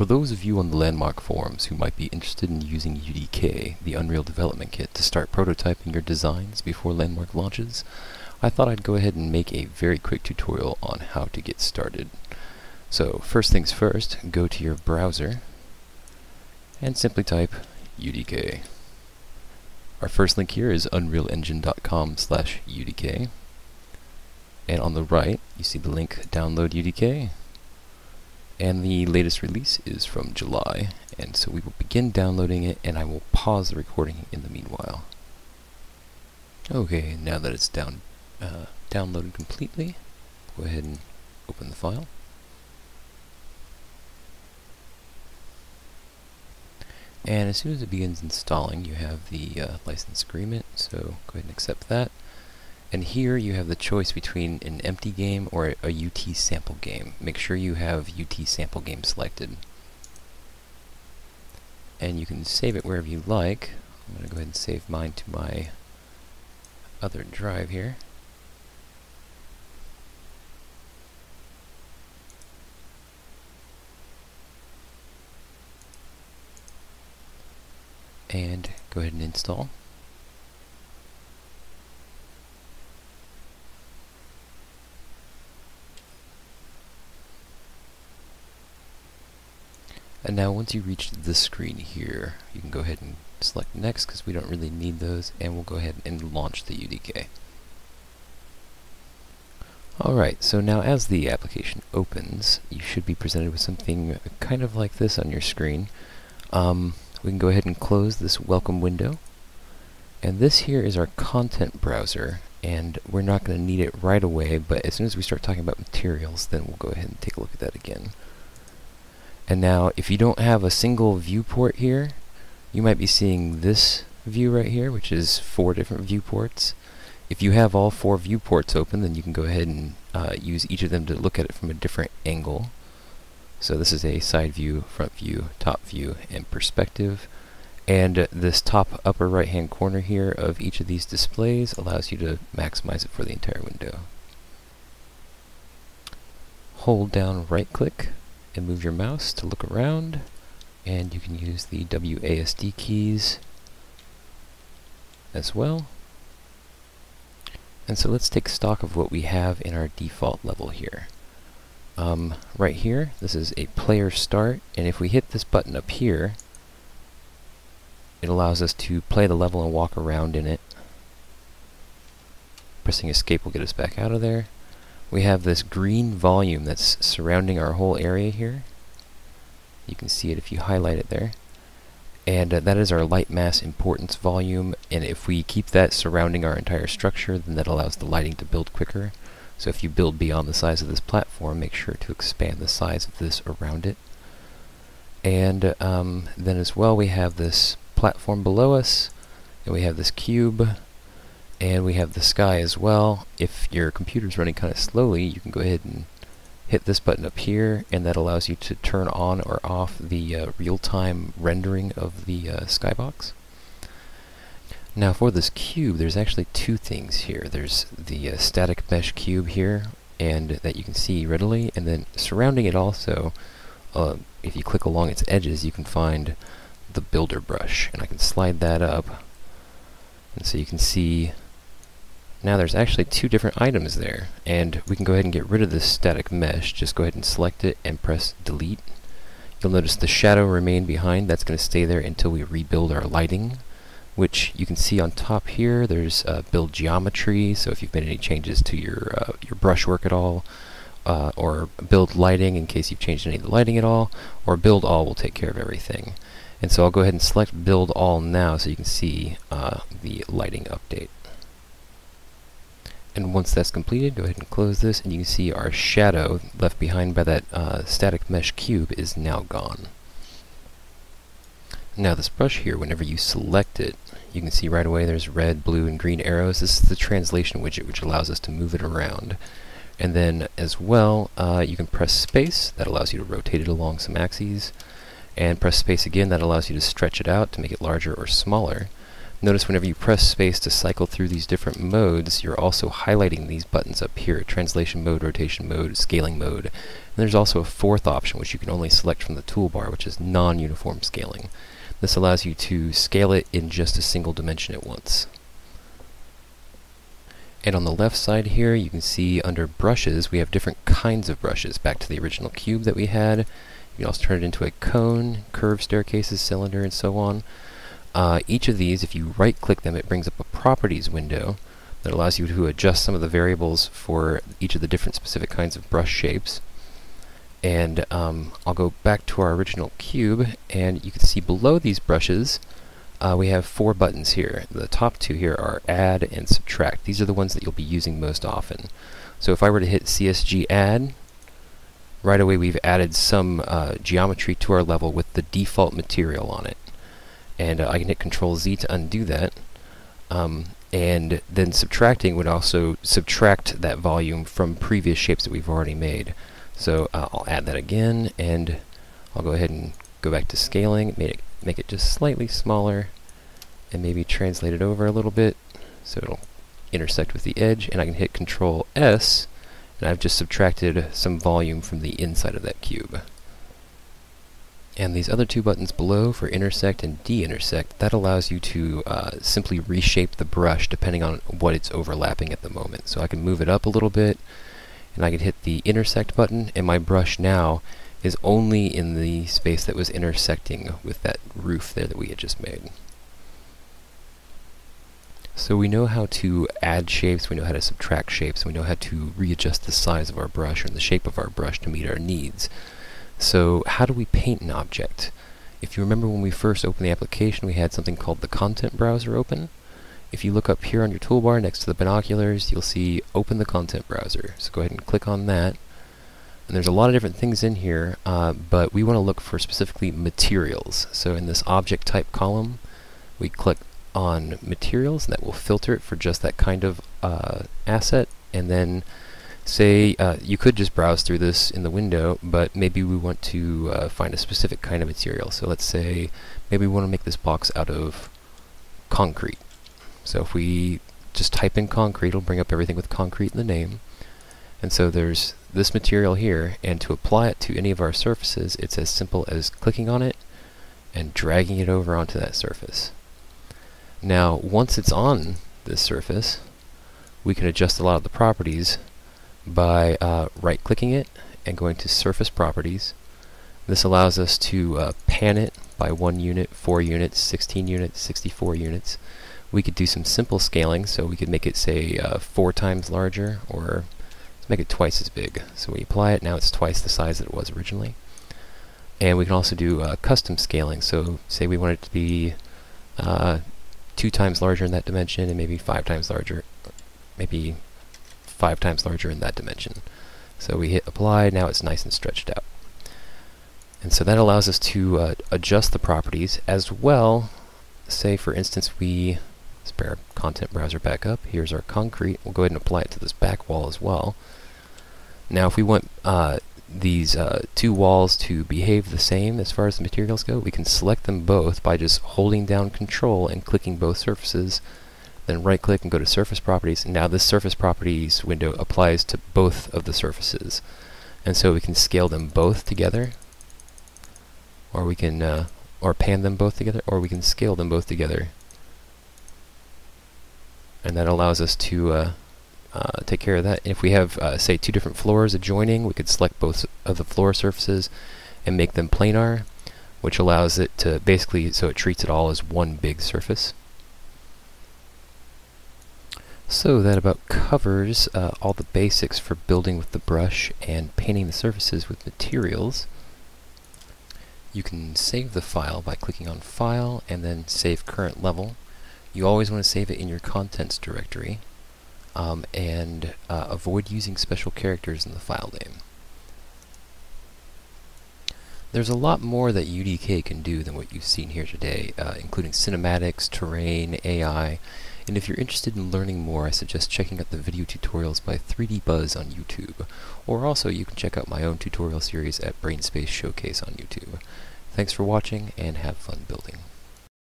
For those of you on the Landmark forums who might be interested in using UDK, the Unreal Development Kit, to start prototyping your designs before Landmark launches, I thought I'd go ahead and make a very quick tutorial on how to get started. So first things first, go to your browser and simply type UDK. Our first link here is unrealengine.com/UDK, and on the right you see the link Download UDK, and the latest release is from July, and so we will begin downloading it, and I will pause the recording in the meanwhile. Okay, now that it's downloaded completely, go ahead and open the file. And as soon as it begins installing, you have the license agreement, so go ahead and accept that. And here you have the choice between an empty game or a UT sample game. Make sure you have UT sample game selected. And you can save it wherever you like. I'm going to go ahead and save mine to my other drive here. And go ahead and install. And now once you reach this screen here, you can go ahead and select next, because we don't really need those, and we'll go ahead and launch the UDK. Alright, so now as the application opens, you should be presented with something kind of like this on your screen. We can go ahead and close this welcome window, and this here is our content browser, and we're not going to need it right away, but as soon as we start talking about materials, then we'll go ahead and take a look at that again. And now if you don't have a single viewport here, you might be seeing this view right here, which is 4 different viewports. If you have all 4 viewports open, then you can go ahead and use each of them to look at it from a different angle. So this is a side view, front view, top view, and perspective. And this top upper right hand corner here of each of these displays allows you to maximize it for the entire window. Hold down right click and move your mouse to look around, and you can use the WASD keys as well. And so let's take stock of what we have in our default level here. Right here, this is a player start, and if we hit this button up here, it allows us to play the level and walk around in it. Pressing escape will get us back out of there. We have this green volume that's surrounding our whole area here. You can see it if you highlight it there. And that is our light mass importance volume, and if we keep that surrounding our entire structure, then that allows the lighting to build quicker. So if you build beyond the size of this platform, make sure to expand the size of this around it. And then as well, we have this platform below us, and we have this cube, and we have the sky as well. If your computer's running kind of slowly, you can go ahead and hit this button up here, and that allows you to turn on or off the real-time rendering of the skybox. Now for this cube, there's actually 2 things here. There's the static mesh cube here, and that you can see readily, and then surrounding it also, if you click along its edges, you can find the builder brush, and I can slide that up, and so you can see now there's actually 2 different items there, and we can go ahead and get rid of this static mesh. Just go ahead and select it and press delete. You'll notice the shadow remain behind. That's going to stay there until we rebuild our lighting, which you can see on top here. There's build geometry, so if you've made any changes to your brushwork at all, or build lighting in case you've changed any of the lighting at all, or build all will take care of everything. And so I'll go ahead and select build all now, so you can see the lighting update. And once that's completed, go ahead and close this, and you can see our shadow left behind by that static mesh cube is now gone. Now this brush here, whenever you select it, you can see right away there's red, blue, and green arrows. This is the translation widget, which allows us to move it around. And then as well, you can press space. That allows you to rotate it along some axes. And press space again. That allows you to stretch it out to make it larger or smaller. Notice whenever you press space to cycle through these different modes, you're also highlighting these buttons up here: translation mode, rotation mode, scaling mode. And there's also a fourth option which you can only select from the toolbar, which is non-uniform scaling. This allows you to scale it in just a single dimension at once. And on the left side here, you can see under brushes, we have different kinds of brushes, back to the original cube that we had. You can also turn it into a cone, curved staircases, cylinder, and so on. Each of these, if you right-click them, it brings up a properties window that allows you to adjust some of the variables for each of the different specific kinds of brush shapes. And I'll go back to our original cube, and you can see below these brushes, we have four buttons here. The top two here are add and subtract. These are the ones that you'll be using most often. So if I were to hit CSG add, right away we've added some geometry to our level with the default material on it. And I can hit Ctrl-Z to undo that. And then subtracting would also subtract that volume from previous shapes that we've already made. So I'll add that again, and I'll go ahead and go back to scaling, make it just slightly smaller, and maybe translate it over a little bit so it'll intersect with the edge, and I can hit Ctrl-S, and I've just subtracted some volume from the inside of that cube. And these other two buttons below for intersect and de-intersect, that allows you to simply reshape the brush depending on what it's overlapping at the moment. So I can move it up a little bit, and I can hit the intersect button, and my brush now is only in the space that was intersecting with that roof there that we had just made. So we know how to add shapes, we know how to subtract shapes, we know how to readjust the size of our brush or the shape of our brush to meet our needs. So how do we paint an object? If you remember when we first opened the application, we had something called the content browser open. If you look up here on your toolbar next to the binoculars, you'll see open the content browser. So go ahead and click on that. And there's a lot of different things in here, but we want to look for specifically materials. So in this object type column, we click on materials, and that will filter it for just that kind of asset. And then say you could just browse through this in the window, but maybe we want to find a specific kind of material. So let's say maybe we want to make this box out of concrete. So if we just type in concrete, it'll bring up everything with concrete in the name. And so there's this material here, and to apply it to any of our surfaces, it's as simple as clicking on it and dragging it over onto that surface. Now, once it's on this surface, we can adjust a lot of the properties by right-clicking it and going to Surface Properties. This allows us to pan it by 1 unit, 4 units, 16 units, 64 units. We could do some simple scaling, so we could make it, say, 4 times larger, or make it twice as big. So we apply it, now it's twice the size that it was originally. And we can also do custom scaling, so say we want it to be 2 times larger in that dimension, and maybe 5 times larger, maybe 5 times larger in that dimension. So we hit apply, now it's nice and stretched out. And so that allows us to adjust the properties as well. Say for instance let's bring our content browser back up, here's our concrete, we'll go ahead and apply it to this back wall as well. Now if we want these two walls to behave the same as far as the materials go, we can select them both by just holding down Control and clicking both surfaces, then right click and go to Surface Properties. Now this Surface Properties window applies to both of the surfaces, and so we can scale them both together, or we can pan them both together, or we can scale them both together. And that allows us to take care of that. If we have, say, two different floors adjoining, we could select both of the floor surfaces and make them planar, which allows it to basically, so it treats it all as one big surface. So that about covers all the basics for building with the brush and painting the surfaces with materials. You can save the file by clicking on File and then Save Current Level. You always want to save it in your contents directory, and avoid using special characters in the file name. There's a lot more that UDK can do than what you've seen here today, including cinematics, terrain, AI, and if you're interested in learning more, I suggest checking out the video tutorials by 3D Buzz on YouTube, or also you can check out my own tutorial series at Brainspace Showcase on YouTube. Thanks for watching, and have fun building.